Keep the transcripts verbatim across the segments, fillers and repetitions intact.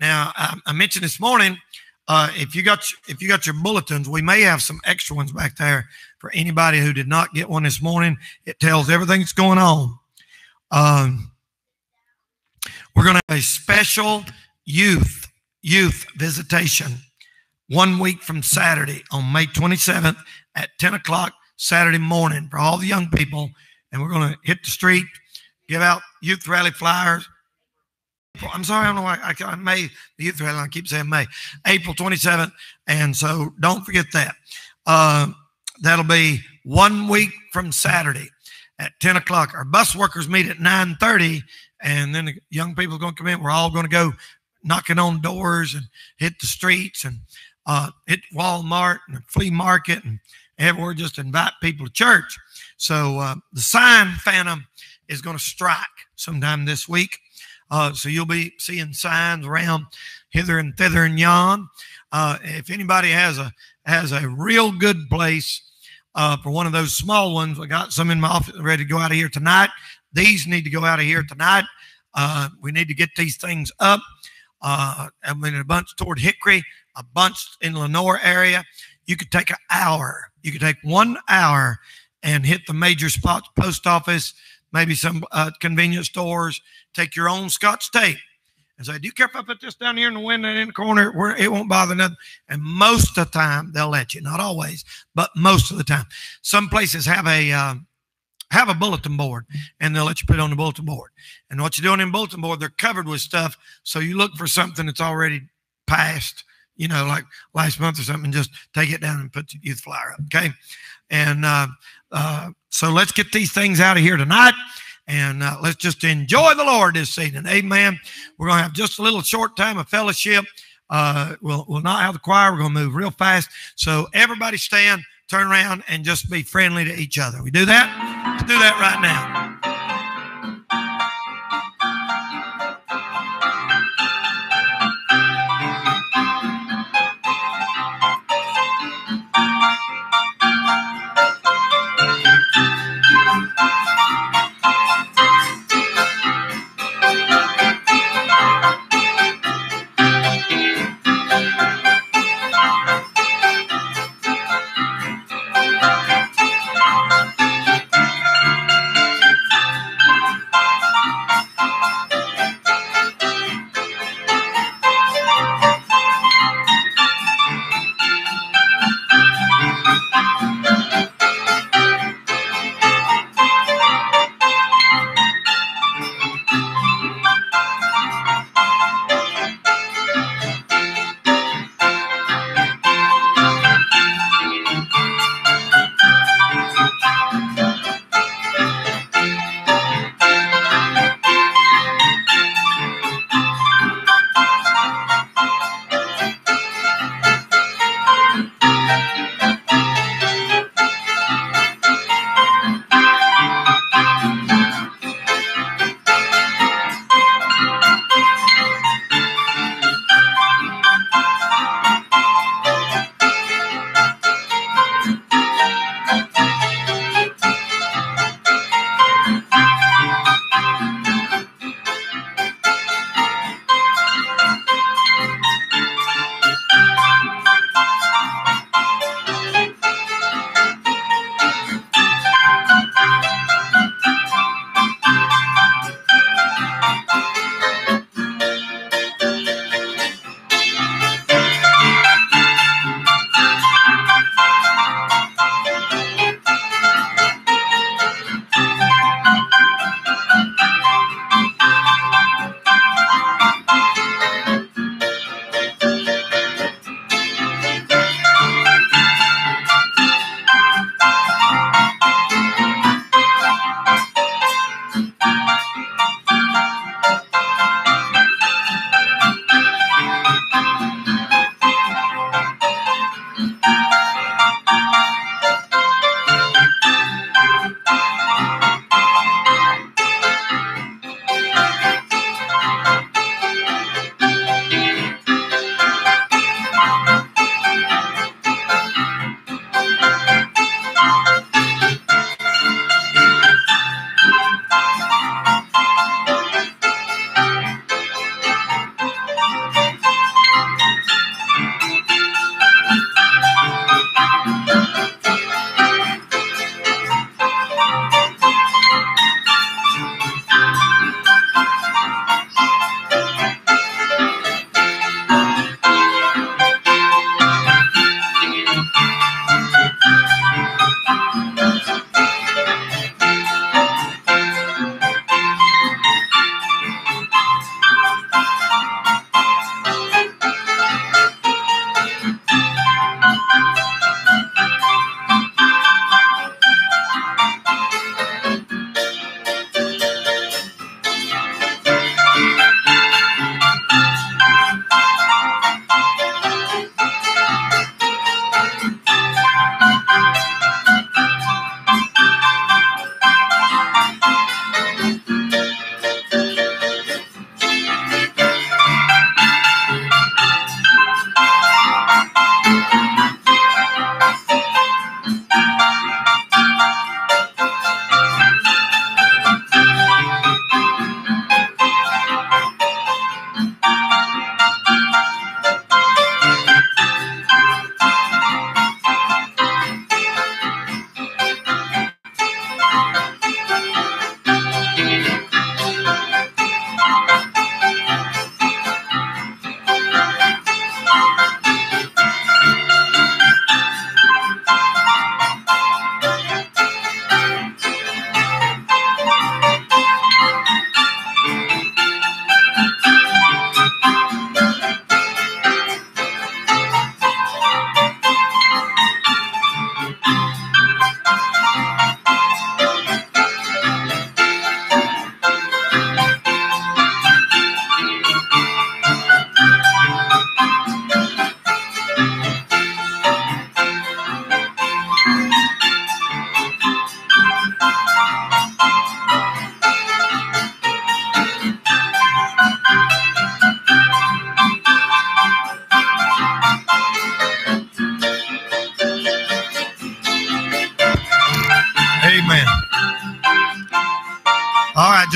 Now, I, I mentioned this morning, uh, if you got if you got your bulletins, we may have some extra ones back there for anybody who did not get one this morning. It tells everything that's going on. Um, we're going to have a special youth youth visitation one week from Saturday on May twenty-seventh at ten o'clock Saturday morning for all the young people. And we're going to hit the street, give out youth rally flyers. I'm sorry, I don't know why I can't, May, the youth rally, I keep saying May, April twenty-seventh. And so don't forget that. Uh, that'll be one week from Saturday at ten o'clock. Our bus workers meet at nine thirty, and then the young people are going to come in. We're all going to go knocking on doors and hit the streets and uh, hit Walmart and the flea market and everywhere, just invite people to church. So uh, the sign phantom is going to strike sometime this week. Uh, so you'll be seeing signs around hither and thither and yon. Uh, if anybody has a has a real good place uh, for one of those small ones, I got some in my office ready to go out of here tonight. These need to go out of here tonight. Uh, we need to get these things up. Uh, I mean, a bunch toward Hickory, a bunch in Lenore area. You could take an hour. You could take one hour and hit the major spots, post office, maybe some uh, convenience stores. Take your own Scotch tape and say, do you care if I put this down here in the window in the corner where it won't bother nothing? And most of the time, they'll let you. Not always, but most of the time. Some places have a uh, have a bulletin board, and they'll let you put it on the bulletin board. And what you're doing in bulletin board, they're covered with stuff, so you look for something that's already passed, you know, like last month or something, just take it down and put the youth flyer up, okay? And uh, uh, so let's get these things out of here tonight, and uh, let's just enjoy the Lord this evening, amen. We're going to have just a little short time of fellowship. Uh, we'll, we'll not have the choir. We're going to move real fast. So everybody stand, turn around, and just be friendly to each other. We do that? Let's do that right now.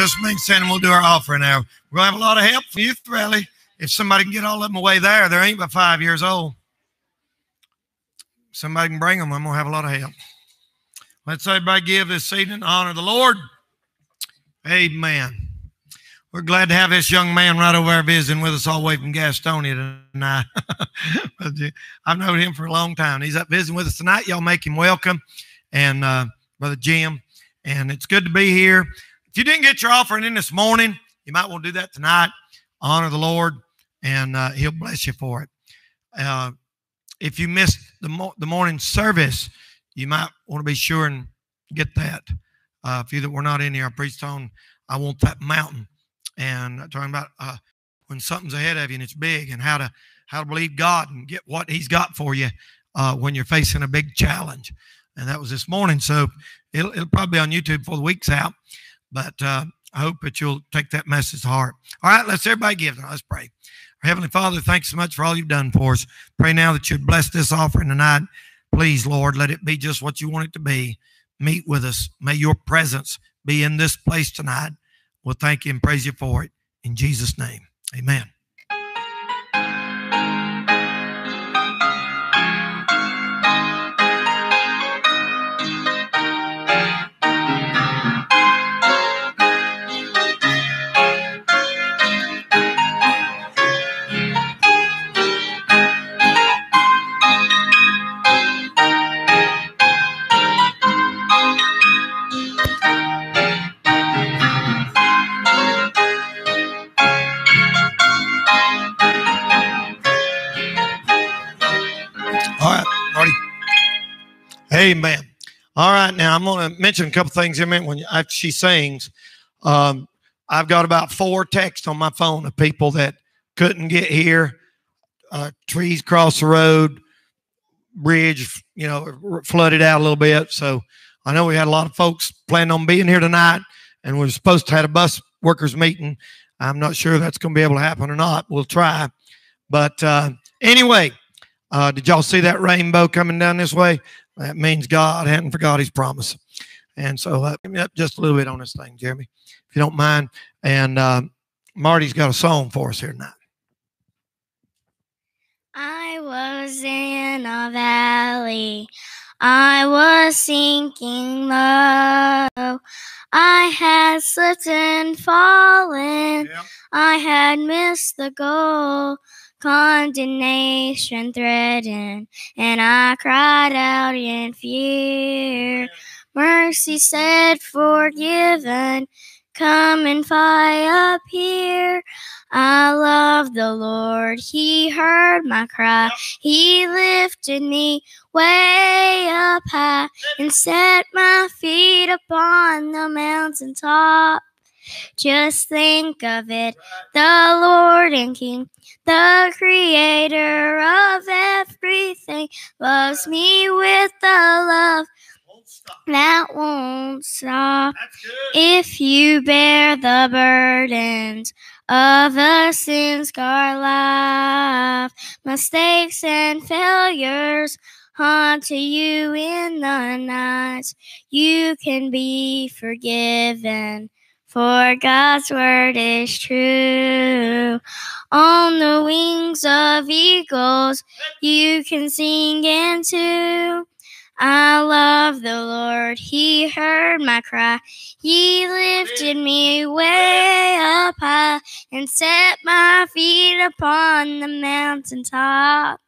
just been saying we'll do our offering hour. We're going to have a lot of help for youth rally. If somebody can get all of them away there, they ain't but five years old. Somebody can bring them. I'm going to have a lot of help. Let's everybody give this evening honor the Lord. Amen. We're glad to have this young man right over there visiting with us all the way from Gastonia tonight. I've known him for a long time. He's up visiting with us tonight. Y'all make him welcome. And uh, Brother Jim, and it's good to be here. If you didn't get your offering in this morning, you might want to do that tonight. Honor the Lord, and uh, he'll bless you for it. Uh, if you missed the, mo the morning service, you might want to be sure and get that. Uh, if you that were not in here, I preached on, I want that mountain. And talking about uh, when something's ahead of you and it's big, and how to how to believe God and get what He's got for you uh, when you're facing a big challenge. And that was this morning, so it'll, it'll probably be on YouTube before the week's out. But uh, I hope that you'll take that message to heart. All right, let's everybody give. Now, let's pray. Our Heavenly Father, thanks so much for all you've done for us. Pray now that you'd bless this offering tonight. Please, Lord, let it be just what you want it to be. Meet with us. May your presence be in this place tonight. We'll thank you and praise you for it. In Jesus' name, amen. Amen. All right, now I'm going to mention a couple things. I mean, when after she sings, um, I've got about four texts on my phone of people that couldn't get here. Uh, trees crossed the road, bridge, you know, flooded out a little bit. So I know we had a lot of folks planning on being here tonight, and we were supposed to have a bus workers meeting. I'm not sure that's going to be able to happen or not. We'll try. But uh, anyway, uh, did y'all see that rainbow coming down this way? That means God hadn't forgot his promise. And so uh, give me up just a little bit on this thing, Jeremy, if you don't mind. And uh, Marty's got a song for us here tonight. I was in a valley. I was sinking low. I had slipped and fallen. Yeah. I had missed the goal. Condemnation threatened, and I cried out in fear. Mercy said, forgiven, come and fight up here. I love the Lord. He heard my cry. He lifted me way up high and set my feet upon the mountaintop. Just think of it, the Lord and King, the creator of everything, loves me with a love that won't stop. If you bear the burdens of a sin-scarred life, mistakes and failures haunt you in the night, you can be forgiven. For God's word is true. On the wings of eagles, you can sing and too. I love the Lord. He heard my cry. He lifted me way up high and set my feet upon the mountaintop.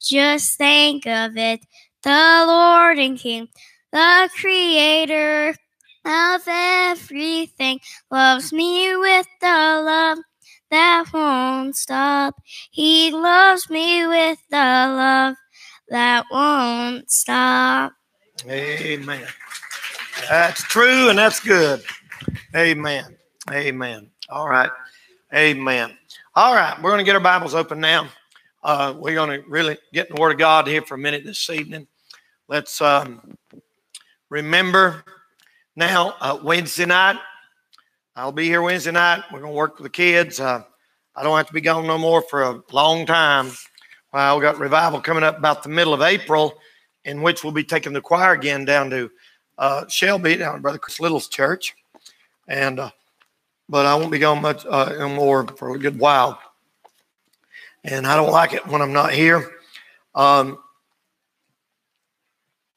Just think of it, the Lord and King, the creator of everything, loves me with the love that won't stop. He loves me with the love that won't stop. Amen. That's true, and that's good. Amen. Amen. All right. Amen. All right. We're going to get our Bibles open now. Uh, we're going to really get in the Word of God here for a minute this evening. Let's um, remember... Now, uh, Wednesday night, I'll be here Wednesday night. We're going to work with the kids. Uh, I don't have to be gone no more for a long time. Well, we've got revival coming up about the middle of April, in which we'll be taking the choir again down to uh, Shelby, down at Brother Chris Little's church. And uh, but I won't be gone much uh, anymore for a good while. And I don't like it when I'm not here. Um,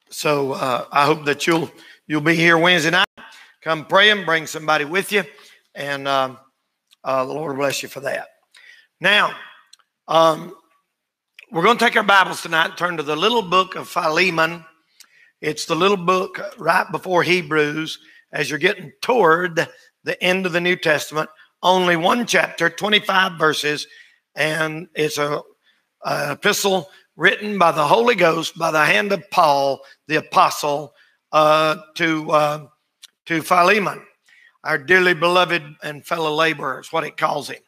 so uh, I hope that you'll you'll be here Wednesday night. Come pray and bring somebody with you, and uh, uh, the Lord bless you for that. Now, um, we're going to take our Bibles tonight and turn to the little book of Philemon. It's the little book right before Hebrews as you're getting toward the end of the New Testament. Only one chapter, twenty-five verses, and it's a, a epistle written by the Holy Ghost by the hand of Paul, the apostle, uh, to uh, to Philemon, our dearly beloved and fellow laborer is what it calls him.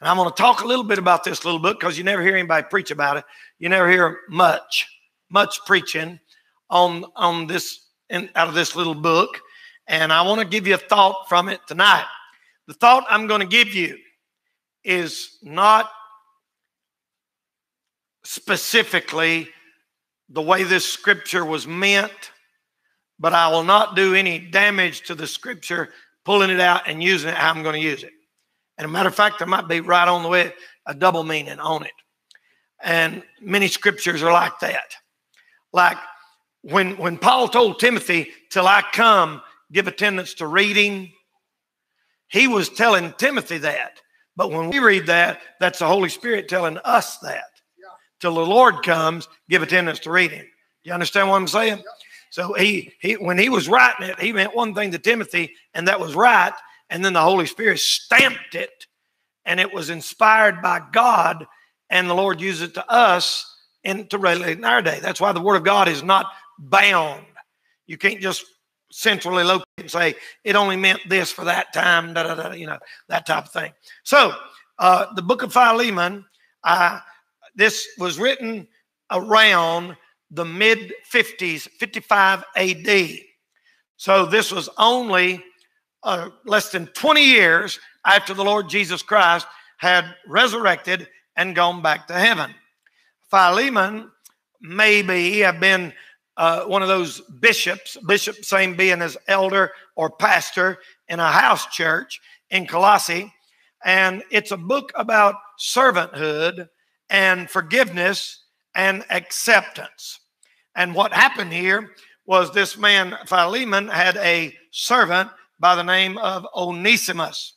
And I'm going to talk a little bit about this little book because you never hear anybody preach about it. You never hear much, much preaching on on this in, out of this little book. And I want to give you a thought from it tonight. The thought I'm going to give you is not specifically the way this scripture was meant, but I will not do any damage to the scripture, pulling it out and using it how I'm going to use it. And a matter of fact, there might be right on the way a double meaning on it. And many scriptures are like that. Like when, when Paul told Timothy, till I come, give attendance to reading. He was telling Timothy that. But when we read that, that's the Holy Spirit telling us that. Yeah. Till the Lord comes, give attendance to reading. Do you understand what I'm saying? Yeah. So he, he, when he was writing it, he meant one thing to Timothy, and that was right. And then the Holy Spirit stamped it, and it was inspired by God, and the Lord used it to us and to relate in our day. That's why the Word of God is not bound. You can't just centrally locate and say, it only meant this for that time, da, da, da, you know, that type of thing. So uh, the book of Philemon, uh, this was written around the mid fifties, fifty-five A D. So this was only... Uh, less than twenty years after the Lord Jesus Christ had resurrected and gone back to heaven. Philemon maybe have been uh, one of those bishops, bishop same being as elder or pastor in a house church in Colossae. And it's a book about servanthood and forgiveness and acceptance. And what happened here was this man, Philemon, had a servant by the name of Onesimus.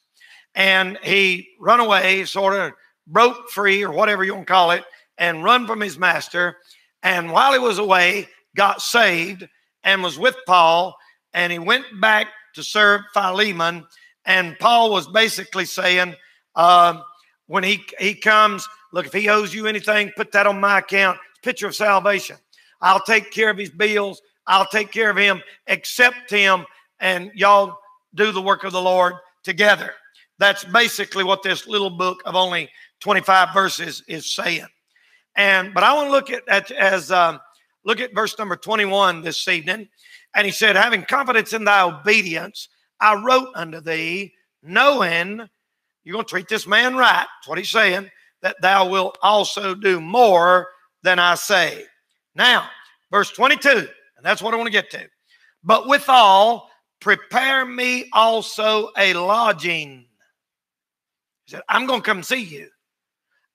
And he run away, sort of broke free or whatever you want to call it, and run from his master. And while he was away, got saved and was with Paul. And he went back to serve Philemon. And Paul was basically saying, uh, when he, he comes, look, if he owes you anything, put that on my account. It's a picture of salvation. I'll take care of his bills. I'll take care of him, accept him, and y'all do the work of the Lord together. That's basically what this little book of only twenty-five verses is saying. And but I want to look at, at as um, look at verse number twenty-one this evening. And he said, having confidence in thy obedience, I wrote unto thee, knowing you're going to treat this man right. That's what he's saying, that thou wilt also do more than I say. Now, verse twenty-two, and that's what I want to get to. But withal, prepare me also a lodging. He said, I'm going to come see you.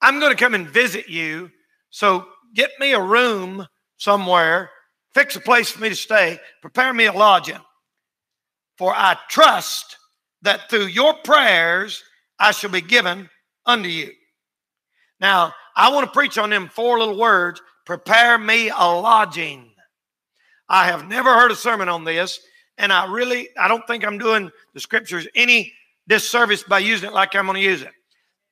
I'm going to come and visit you. So get me a room somewhere. Fix a place for me to stay. Prepare me a lodging. For I trust that through your prayers, I shall be given unto you. Now, I want to preach on them four little words. Prepare me a lodging. I have never heard a sermon on this. And I really, I don't think I'm doing the scriptures any disservice by using it like I'm going to use it.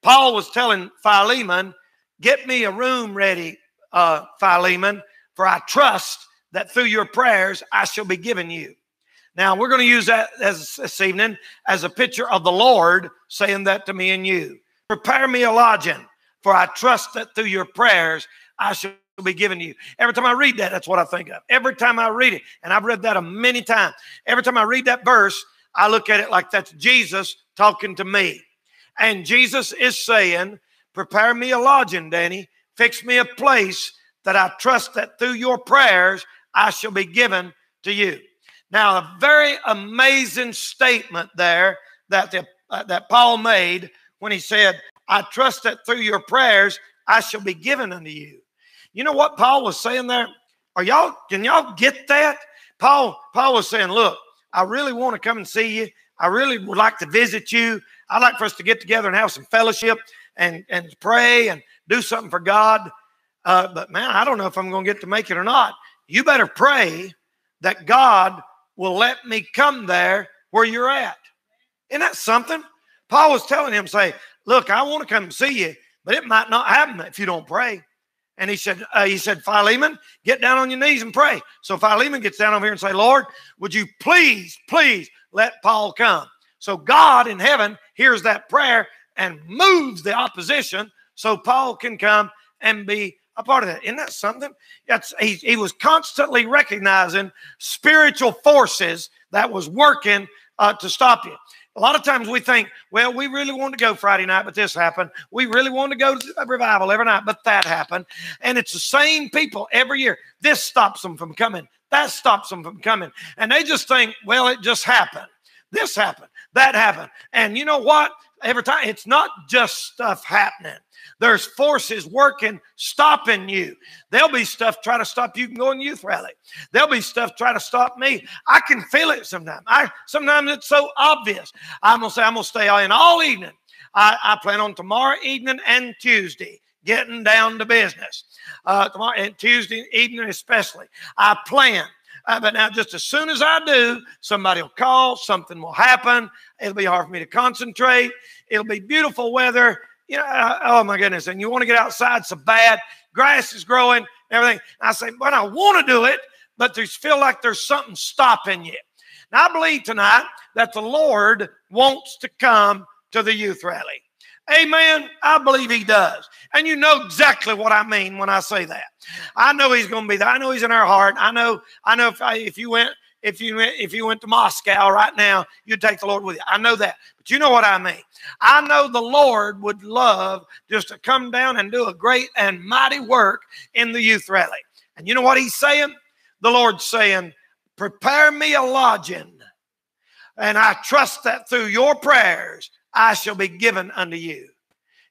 Paul was telling Philemon, get me a room ready, uh, Philemon, for I trust that through your prayers, I shall be given you. Now, we're going to use that as, this evening as a picture of the Lord saying that to me and you. Prepare me a lodging, for I trust that through your prayers, I shall be given to you. Every time I read that, that's what I think of. Every time I read it, and I've read that a many times. Every time I read that verse, I look at it like that's Jesus talking to me. And Jesus is saying, prepare me a lodging, Danny. Fix me a place that I trust that through your prayers, I shall be given to you. Now, a very amazing statement there that the uh, that Paul made when he said, I trust that through your prayers, I shall be given unto you. You know what Paul was saying there? Are y'all, can y'all get that? Paul, Paul was saying, look, I really want to come and see you. I really would like to visit you. I'd like for us to get together and have some fellowship and, and pray and do something for God. Uh, but man, I don't know if I'm going to get to make it or not. You better pray that God will let me come there where you're at. Isn't that something? Paul was telling him, say, look, I want to come and see you, but it might not happen if you don't pray. And he said, uh, he said, Philemon, get down on your knees and pray. So Philemon gets down over here and say, Lord, would you please, please let Paul come? So God in heaven hears that prayer and moves the opposition so Paul can come and be a part of that. Isn't that something? That's, he, he was constantly recognizing spiritual forces that was working uh, to stop you. A lot of times we think, well, we really wanted to go Friday night, but this happened. We really wanted to go to a revival every night, but that happened. And it's the same people every year. This stops them from coming. That stops them from coming. And they just think, well, it just happened. This happened. That happened. And you know what? Every time, it's not just stuff happening. There's forces working, stopping you. There'll be stuff trying to stop you from going to youth rally. There'll be stuff trying to stop me. I can feel it sometimes. I sometimes it's so obvious. I'm gonna say I'm gonna stay in all evening. I, I plan on tomorrow evening and Tuesday getting down to business. Uh, tomorrow and Tuesday evening especially. I plan. Uh, but now just as soon as I do, somebody will call, something will happen. It'll be hard for me to concentrate. It'll be beautiful weather. You know, uh, oh my goodness. And you want to get outside so bad. Grass is growing, everything. And I say, but I want to do it, but there's feel like there's something stopping you. Now I believe tonight that the Lord wants to come to the youth rally. Amen. I believe he does. And you know exactly what I mean when I say that. I know he's going to be there. I know he's in our heart. I know, I know if, I, if you went, if you went, if you went to Moscow right now, you'd take the Lord with you. I know that, but you know what I mean. I know the Lord would love just to come down and do a great and mighty work in the youth rally. And you know what he's saying? The Lord's saying, prepare me a lodging. And I trust that through your prayers, I shall be given unto you.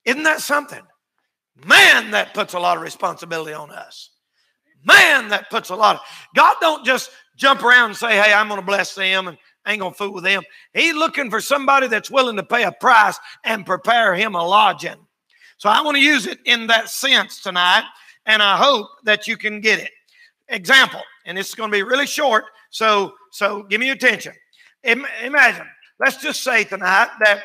Isn't that something? Man, that puts a lot of responsibility on us. Man, that puts a lot of... God don't just jump around and say, hey, I'm going to bless them and ain't going to fool with them. He's looking for somebody that's willing to pay a price and prepare him a lodging. So I want to use it in that sense tonight, and I hope that you can get it. Example, and this is going to be really short, so, so give me your attention. Imagine, let's just say tonight that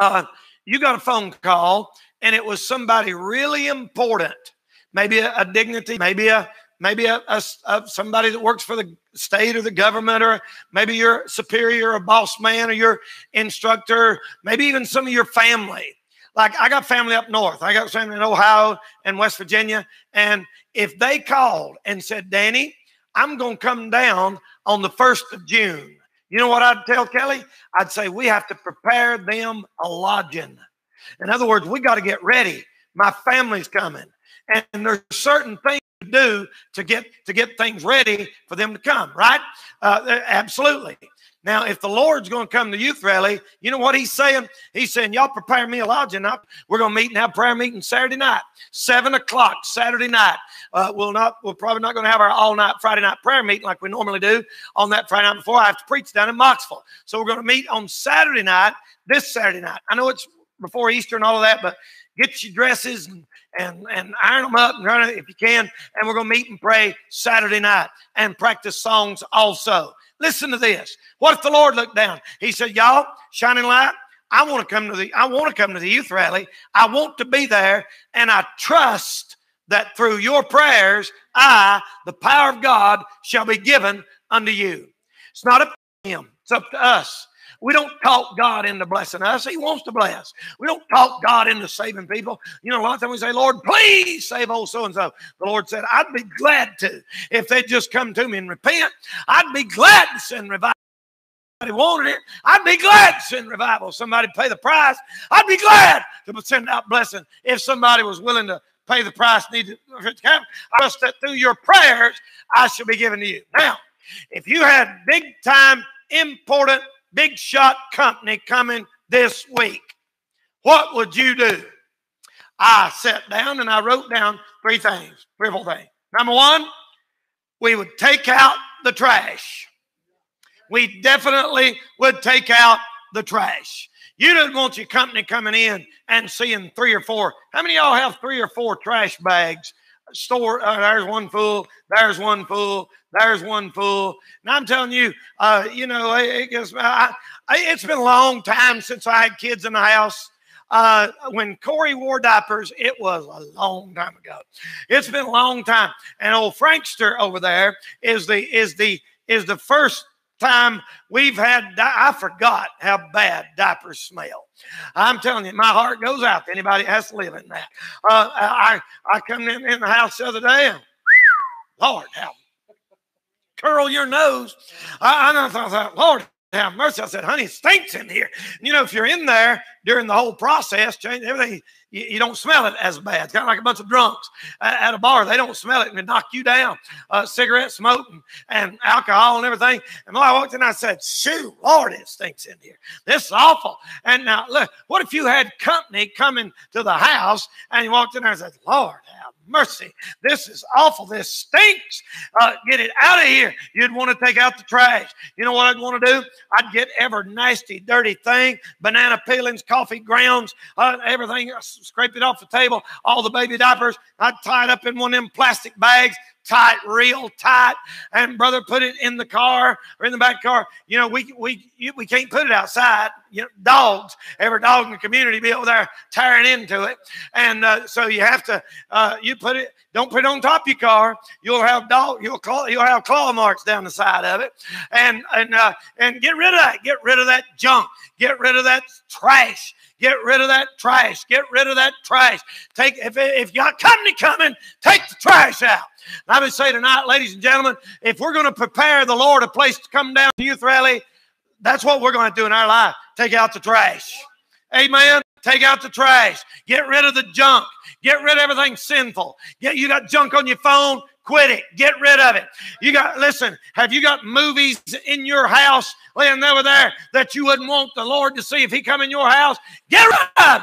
Uh, you got a phone call and it was somebody really important, maybe a, a dignity, maybe a, maybe a, a, a, somebody that works for the state or the government, or maybe your superior or boss man or your instructor, maybe even some of your family. Like I got family up north. I got family in Ohio and West Virginia. And if they called and said, Danny, I'm going to come down on the first of June. You know what I'd tell Kelly? I'd say we have to prepare them a lodging. In other words, we got to get ready. My family's coming. And there's certain things to do to get, to get things ready for them to come, right? Uh, absolutely. Now, if the Lord's going to come to youth rally, you know what he's saying? He's saying, y'all prepare me a lodging. We're going to meet and have prayer meeting Saturday night, seven o'clock Saturday night. Uh, we'll not, we're probably not going to have our all-night Friday night prayer meeting like we normally do on that Friday night before. I have to preach down in Moxville. So we're going to meet on Saturday night, this Saturday night. I know it's before Easter and all of that, but get your dresses and, and, and iron them up and run it if you can. And we're going to meet and pray Saturday night and practice songs also. Listen to this. What if the Lord looked down? He said, y'all, shining light, I want to come to the, I want to come to the youth rally. I want to be there. And I trust that through your prayers, I, the power of God, shall be given unto you. It's not up to him. It's up to us. We don't talk God into blessing us. He wants to bless. We don't talk God into saving people. You know, a lot of times we say, Lord, please save old so-and-so. The Lord said, I'd be glad to. If they'd just come to me and repent, I'd be glad to send revival. Somebody wanted it. I'd be glad to send revival. Somebody pay the price. I'd be glad to send out blessing if somebody was willing to pay the price needed to come. I trust that through your prayers, I shall be given to you. Now, if you had big-time, important big shot company coming this week. What would you do? I sat down and I wrote down three things, three or four things. Number one, we would take out the trash. We definitely would take out the trash. You don't want your company coming in and seeing three or four. How many of y'all have three or four trash bags? Store, uh, there's one full, there's one full, there's one full. And I'm telling you, uh, you know, it gets, I, I, it's been a long time since I had kids in the house. Uh, when Corey wore diapers, it was a long time ago. It's been a long time. And old Frankster over there is the, is the, is the first time we've had, I forgot how bad diapers smell. I'm telling you, my heart goes out to anybody that has to live in that. Uh, I, I come in, in the house the other day and Lord, how curl your nose. I, I thought, Lord, have mercy. I said, honey, it stinks in here. And you know, if you're in there during the whole process, change everything, you, you don't smell it as bad. It's kind of like a bunch of drunks at a bar. They don't smell it and they knock you down. Uh, cigarette smoke and, and alcohol and everything. And I walked in and I said, shoo, Lord, it stinks in here. This is awful. And now, look, what if you had company coming to the house and you walked in there and said, Lord, have mercy. This is awful. This stinks. Uh, get it out of here. You'd want to take out the trash. You know what I'd want to do? I'd get every nasty, dirty thing, banana peelings, coffee grounds, uh, everything, scrape it off the table, all the baby diapers. I'd tie it up in one of them plastic bags, tight, real tight, and brother, put it in the car or in the back car. You know, we we we can't put it outside. You know, dogs, every dog in the community be over there tearing into it, and uh, so you have to uh, you put it. Don't put it on top of your car. You'll have dog. You'll claw, you'll have claw marks down the side of it, and and uh, and get rid of that. Get rid of that junk. Get rid of that trash. Get rid of that trash. Get rid of that trash. Take if if you got company coming, take the trash out. And I would say tonight, ladies and gentlemen, if we're going to prepare the Lord a place to come down to youth rally, that's what we're going to do in our life. Take out the trash. Amen. Take out the trash. Get rid of the junk. Get rid of everything sinful. Get, you got junk on your phone. Quit it. Get rid of it. You got, listen, have you got movies in your house laying over there that you wouldn't want the Lord to see if he come in your house? Get rid of them.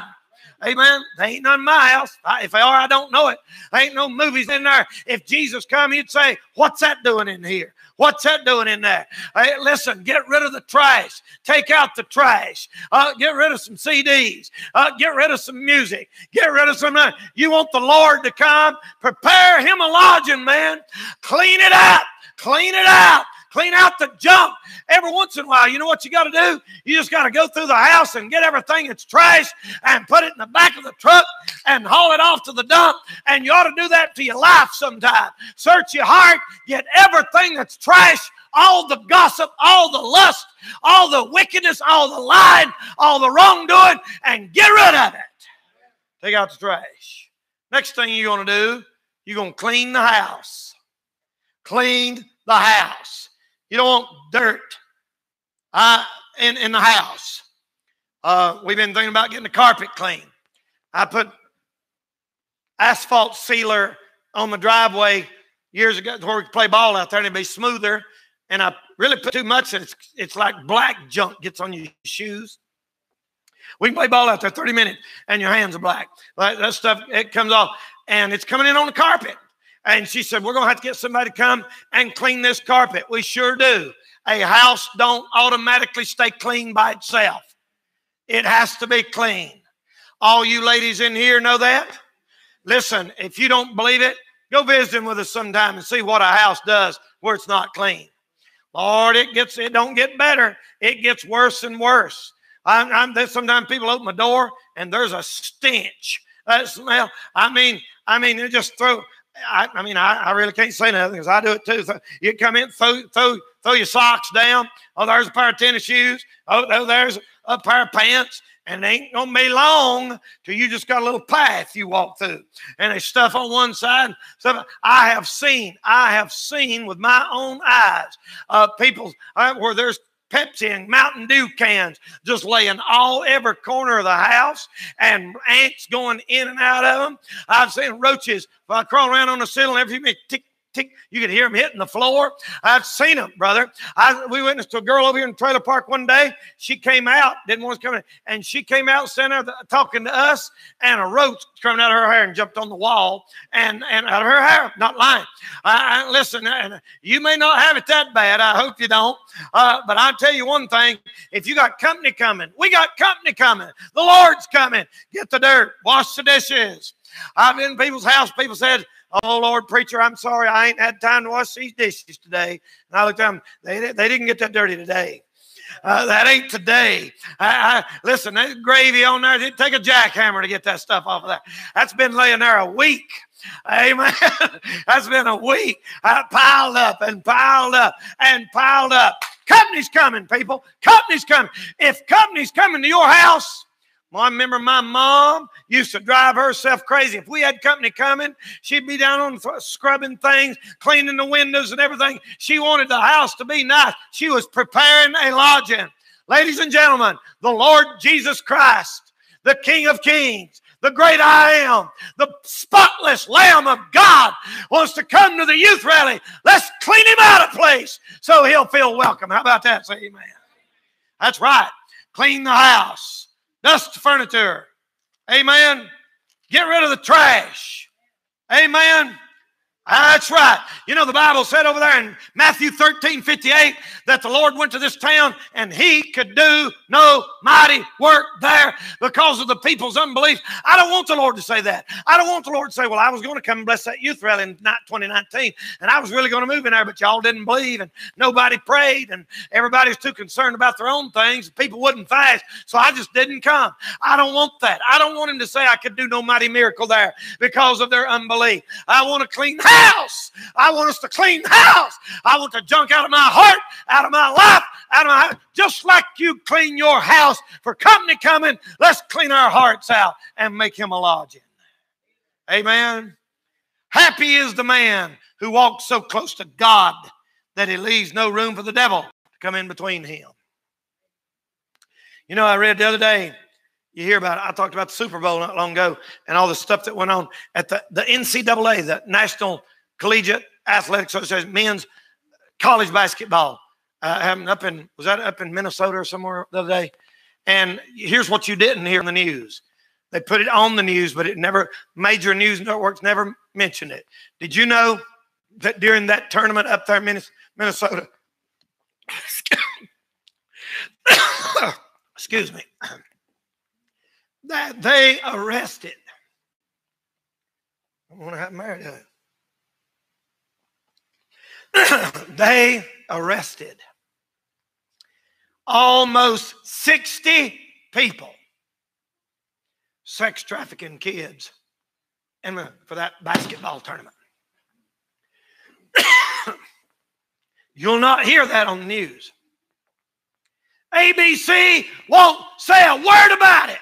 Amen. They ain't none in my house. I, if they are, I don't know it. There ain't no movies in there. If Jesus come, he'd say, what's that doing in here? What's that doing in there? Hey, listen, get rid of the trash. Take out the trash. Uh, get rid of some C Ds. Uh, get rid of some music. Get rid of some. Uh, you want the Lord to come? Prepare him a lodging, man. Clean it up. Clean it out. Clean out the junk. Every once in a while, you know what you got to do? You just got to go through the house and get everything that's trash and put it in the back of the truck and haul it off to the dump. And you ought to do that to your life sometime. Search your heart. Get everything that's trash, all the gossip, all the lust, all the wickedness, all the lying, all the wrongdoing, and get rid of it. Take out the trash. Next thing you're going to do, you're going to clean the house. Clean the house. You don't want dirt uh, in, in the house. Uh, we've been thinking about getting the carpet clean. I put asphalt sealer on the driveway years ago where we could play ball out there and it'd be smoother. And I really put too much and it's, it's like black junk gets on your shoes. We can play ball out there thirty minutes and your hands are black. Like that stuff, it comes off and it's coming in on the carpet. And she said, we're going to have to get somebody to come and clean this carpet. We sure do. A house don't automatically stay clean by itself. It has to be clean. All you ladies in here know that? Listen, if you don't believe it, go visiting with us sometime and see what a house does where it's not clean. Lord, it gets, it don't get better. It gets worse and worse. I'm, I'm, there's sometimes people open the door and there's a stench. That smell. I mean, I mean, they just throw... I, I mean, I, I really can't say nothing because I do it too. So you come in, throw, throw, throw your socks down. Oh, there's a pair of tennis shoes. Oh, oh there's a pair of pants. And it ain't going to be long till you just got a little path you walk through. And there's stuff on one side. Stuff I have seen, I have seen with my own eyes uh, people uh, where there's Pepsi and Mountain Dew cans just laying all every corner of the house and ants going in and out of them. I've seen roaches crawling around on the ceiling every few minutes, tick, tick. You could hear him hitting the floor. I've seen him, brother. I, we witnessed to a girl over here in Trailer Park one day. She came out, didn't want to come in, and she came out standing there talking to us, and a roach coming out of her hair and jumped on the wall and, and out of her hair. Not lying. I, I, listen, I, you may not have it that bad. I hope you don't. Uh, but I'll tell you one thing. If you got company coming, we got company coming. The Lord's coming. Get the dirt. Wash the dishes. I've been in people's house. People said, "Oh, Lord, preacher, I'm sorry. I ain't had time to wash these dishes today." And I looked at them. They, they didn't get that dirty today. Uh, that ain't today. I, I, listen, that gravy on there, it'd take a jackhammer to get that stuff off of that. That's been laying there a week. Amen. That's been a week. I piled up and piled up and piled up. Company's coming, people. Company's coming. If company's coming to your house, well, I remember my mom used to drive herself crazy. If we had company coming, she'd be down on th- scrubbing things, cleaning the windows and everything. She wanted the house to be nice. She was preparing a lodging. Ladies and gentlemen, the Lord Jesus Christ, the King of Kings, the great I am, the spotless Lamb of God wants to come to the youth rally. Let's clean him out of place so he'll feel welcome. How about that? Say amen. That's right. Clean the house. Dust the furniture. Amen. Get rid of the trash. Amen. That's right. You know, the Bible said over there in Matthew thirteen fifty-eight that the Lord went to this town and he could do no mighty work there because of the people's unbelief. I don't want the Lord to say that. I don't want the Lord to say, "Well, I was going to come and bless that youth rally in twenty nineteen, and I was really going to move in there, but y'all didn't believe, and nobody prayed, and everybody's too concerned about their own things, and people wouldn't fast, so I just didn't come." I don't want that. I don't want him to say I could do no mighty miracle there because of their unbelief. I want to clean house. House. I want us to clean the house. I want the junk out of my heart, out of my life, out of my house. Just like you clean your house for company coming, let's clean our hearts out and make him a lodging. Amen. Happy is the man who walks so close to God that he leaves no room for the devil to come in between him. You know, I read the other day, you hear about it. I talked about the Super Bowl not long ago and all the stuff that went on at the, the N C double A, the National Collegiate Athletic Association, men's college basketball. Uh, happened up in, was that up in Minnesota or somewhere the other day? And here's what you didn't hear on the news. They put it on the news, but it never, major news networks never mentioned it. Did you know that during that tournament up there in Minnesota, excuse me, that they arrested. I don't want to have married to it. They arrested almost sixty people, sex trafficking kids, and for that basketball tournament. You'll not hear that on the news. A B C won't say a word about it.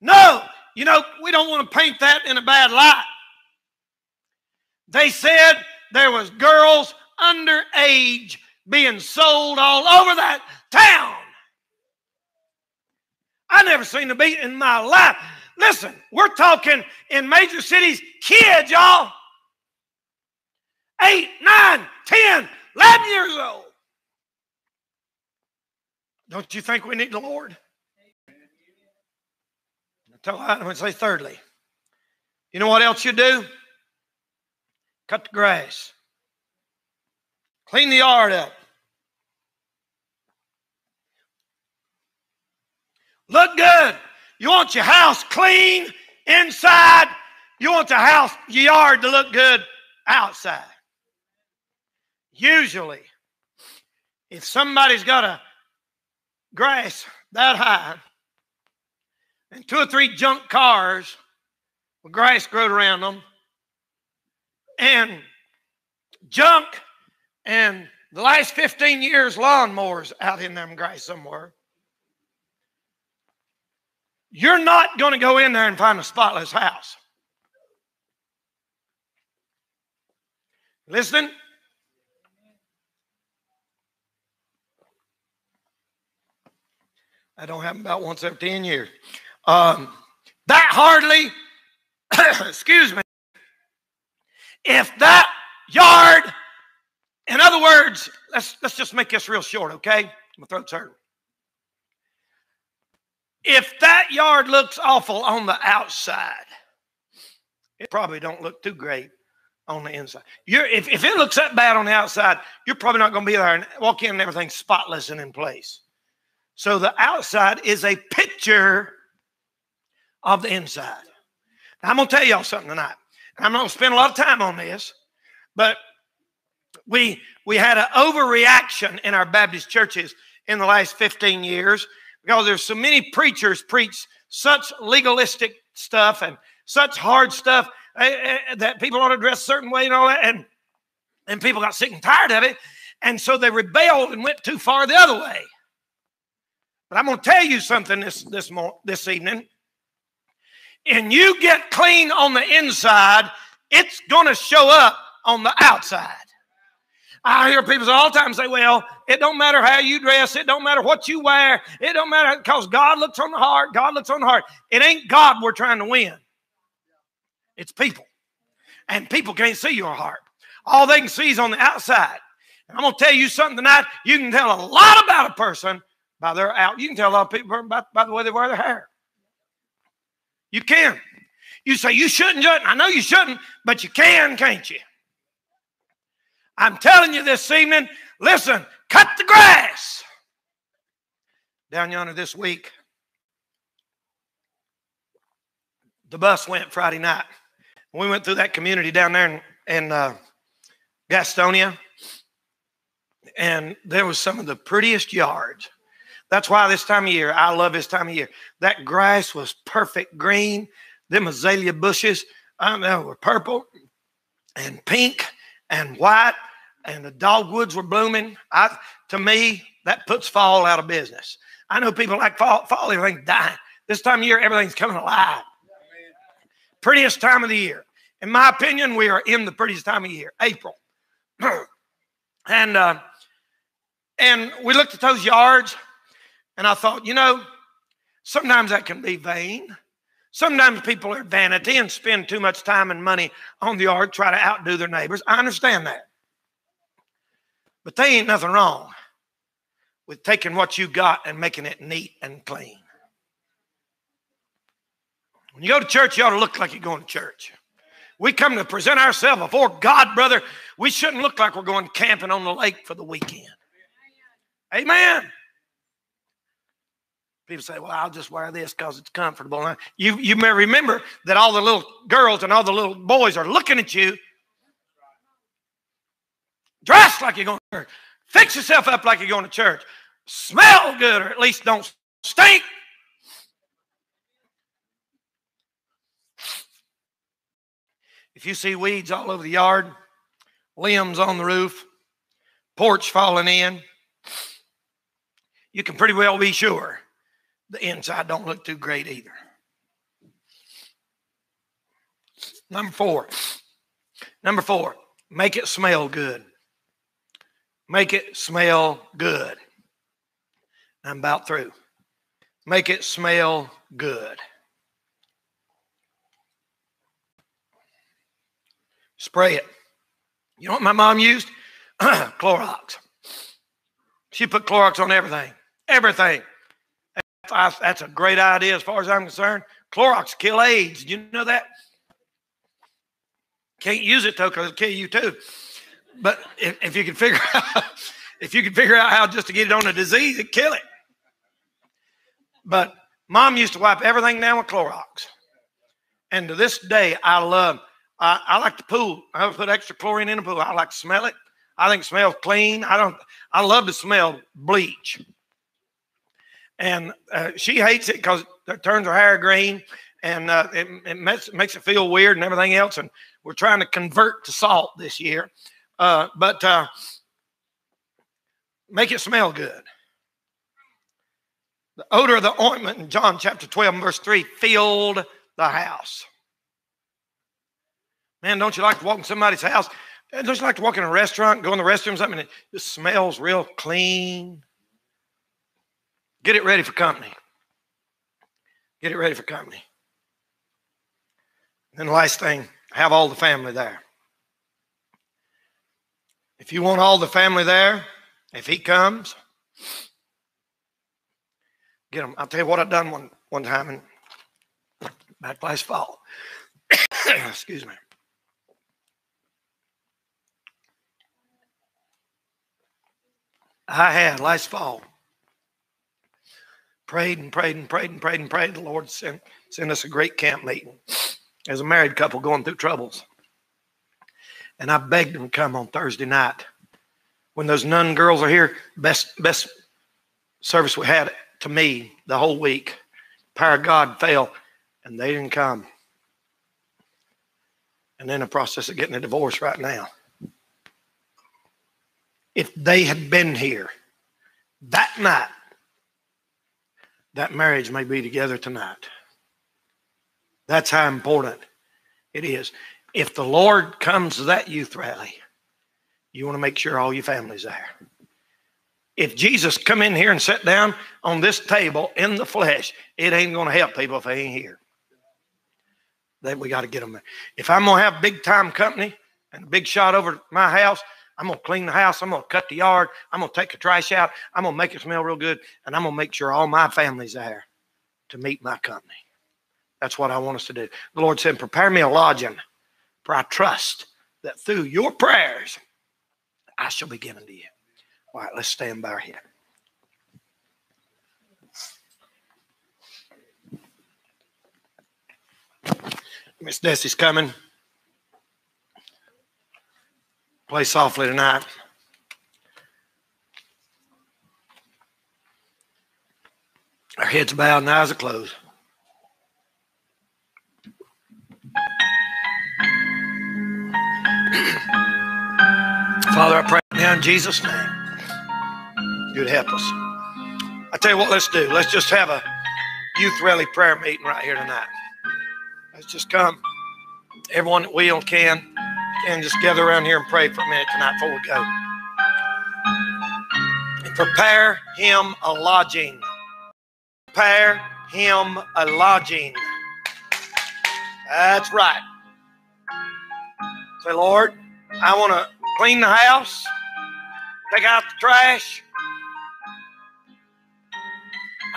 No, you know, we don't want to paint that in a bad light. They said there was girls underage being sold all over that town. I never seen a beat in my life. Listen, we're talking in major cities, kids, y'all. Eight, nine, ten, eleven years old. Don't you think we need the Lord? I'm going to say thirdly, you know what else you do? Cut the grass. Clean the yard up. Look good. You want your house clean inside. You want the house, your yard to look good outside. Usually, if somebody's got a grass that high, and two or three junk cars with grass growed around them, and junk and the last fifteen years lawnmowers out in them grass somewhere, you're not going to go in there and find a spotless house. Listen. That don't happen about once every ten years. Um, that hardly, excuse me, If that yard, in other words, let's, let's just make this real short, okay? My throat's hurting. If that yard looks awful on the outside, it probably don't look too great on the inside. You're, if, if it looks that bad on the outside, you're probably not going to be there and walk in and everything's spotless and in place. So the outside is a picture of the inside. Now, I'm going to tell y'all something tonight. And I'm not going to spend a lot of time on this, but we, we had an overreaction in our Baptist churches in the last fifteen years because there's so many preachers preach such legalistic stuff and such hard stuff that people ought to dress a certain way and all that, and, and people got sick and tired of it, and so they rebelled and went too far the other way. But I'm going to tell you something this, this, this evening. And you get clean on the inside, it's going to show up on the outside. I hear people all the time say, well, it don't matter how you dress. It don't matter what you wear. It don't matter because God looks on the heart. God looks on the heart. It ain't God we're trying to win. It's people. And people can't see your heart. All they can see is on the outside. And I'm going to tell you something tonight. You can tell a lot about a person by their out. You can tell a lot of people by, by the way they wear their hair. You can. You say you shouldn't, shouldn't. I know you shouldn't, but you can, can't you? I'm telling you this evening, listen, cut the grass. Down yonder this week, the bus went Friday night. We went through that community down there in, in uh, Gastonia, and there was some of the prettiest yards. That's why this time of year, I love this time of year. That grass was perfect green. Them azalea bushes, I don't know, were purple and pink and white, and the dogwoods were blooming. I, to me, that puts fall out of business. I know people like fall, fall, everything's dying. This time of year, everything's coming alive. Prettiest time of the year. In my opinion, we are in the prettiest time of year, April. and uh, And we looked at those yards. And I thought, you know, sometimes that can be vain. Sometimes people are vanity and spend too much time and money on the yard, try to outdo their neighbors. I understand that. But there ain't nothing wrong with taking what you got and making it neat and clean. When you go to church, you ought to look like you're going to church. We come to present ourselves before God, brother. We shouldn't look like we're going camping on the lake for the weekend. Amen. People say, well, I'll just wear this because it's comfortable. You, you may remember that all the little girls and all the little boys are looking at you. Dress like you're going to church. Fix yourself up like you're going to church. Smell good, or at least don't stink. If you see weeds all over the yard, limbs on the roof, porch falling in, you can pretty well be sure the inside don't look too great either. Number four. Number four, make it smell good. Make it smell good. I'm about through. Make it smell good. Spray it. You know what my mom used? Clorox. She put Clorox on everything. Everything. I, that's a great idea as far as I'm concerned. Clorox kill AIDS. You know that? Can't use it though because it'll kill you too. But if, if you can figure out, if you can figure out how just to get it on a disease, it kill it. But mom used to wipe everything down with Clorox, and to this day I love. I, I like the pool. I put extra chlorine in the pool. I like to smell it. I think it smells clean. I don't. I love to smell bleach. And uh, she hates it because it turns her hair green, and uh, it, it makes, makes it feel weird and everything else. And we're trying to convert to salt this year. Uh, but uh, make it smell good. The odor of the ointment in John chapter twelve, verse three, filled the house. Man, don't you like to walk in somebody's house? Don't you like to walk in a restaurant, go in the restroom, something, and it just smells real clean? Get it ready for company. Get it ready for company. And then the last thing, have all the family there. If you want all the family there, if he comes, get him. I'll tell you what I done one, one time in, back last fall. Excuse me. I had last fall prayed and prayed and prayed and prayed and prayed. The Lord sent, sent us a great camp meeting as a married couple going through troubles. And I begged them to come on Thursday night. When those nun girls are here, best, best service we had to me the whole week. Power of God fell, and they didn't come. And they're in the process of getting a divorce right now. If they had been here that night, that marriage may be together tonight. That's how important it is. If the Lord comes to that youth rally, you want to make sure all your family's there. If Jesus come in here and sat down on this table in the flesh, it ain't going to help people if they ain't here. They, we got to get them there. If I'm going to have big time company and a big shot over to my house, I'm going to clean the house. I'm going to cut the yard. I'm going to take the trash out. I'm going to make it smell real good. And I'm going to make sure all my family's there to meet my company. That's what I want us to do. The Lord said, prepare me a lodging. For I trust that through your prayers, I shall be given to you. All right, let's stand by our head. Miss Desi's coming. Play softly tonight. Our heads bowed and eyes are closed. Father, I pray now in Jesus' name you'd help us. I tell you what, let's do. Let's just have a youth rally prayer meeting right here tonight. Let's just come. Everyone that will can, can just gather around here and pray for a minute tonight before we go. And prepare him a lodging. Prepare him a lodging. That's right. Say, Lord, I want to clean the house, take out the trash.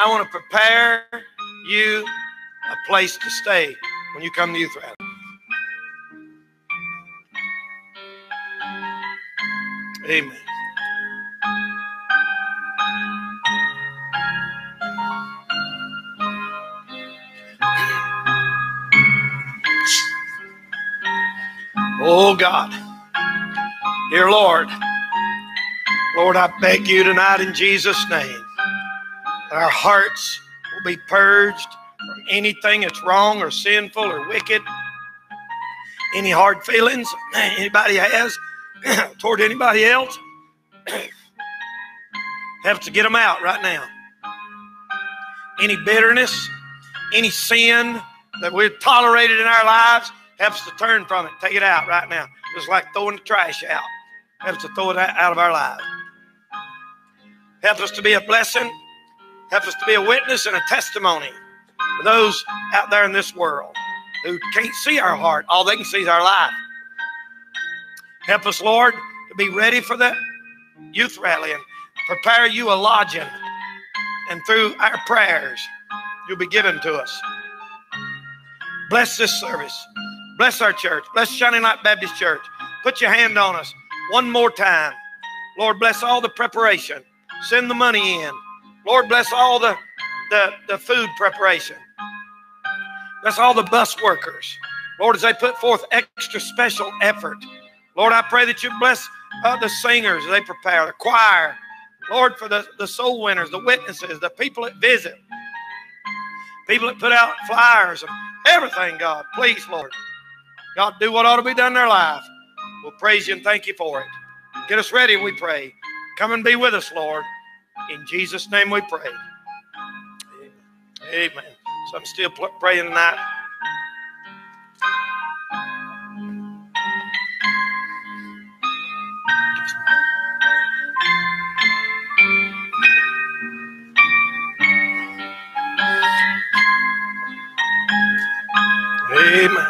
I want to prepare you a place to stay when you come to youth rally. Amen. Oh, God. Dear Lord, Lord, I beg you tonight in Jesus' name that our hearts will be purged from anything that's wrong or sinful or wicked, any hard feelings anybody has toward anybody else. Help to get them out right now. Any bitterness, any sin that we've tolerated in our lives, help us to turn from it. Take it out right now. Just like throwing the trash out. Help us to throw it out of our lives. Help us to be a blessing. Help us to be a witness and a testimony for those out there in this world who can't see our heart. All they can see is our life. Help us, Lord, to be ready for the youth rally and prepare you a lodging. And through our prayers, you'll be given to us. Bless this service. Bless our church. Bless Shining Light Baptist Church. Put your hand on us one more time. Lord, bless all the preparation. Send the money in. Lord, bless all the, the, the food preparation. Bless all the bus workers. Lord, as they put forth extra special effort. Lord, I pray that you bless uh, the singers as they prepare, the choir. Lord, for the, the soul winners, the witnesses, the people that visit. People that put out flyers and everything, God. Please, Lord. God, do what ought to be done in our life. We'll praise you and thank you for it. Get us ready, we pray. Come and be with us, Lord. In Jesus' name we pray. Amen. Amen. So I'm still praying tonight. Amen.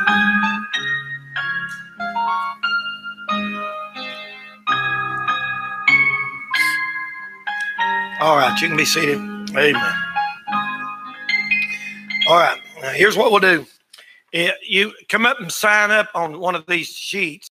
All right, you can be seated. Amen. All right, now here's what we'll do. You come up and sign up on one of these sheets.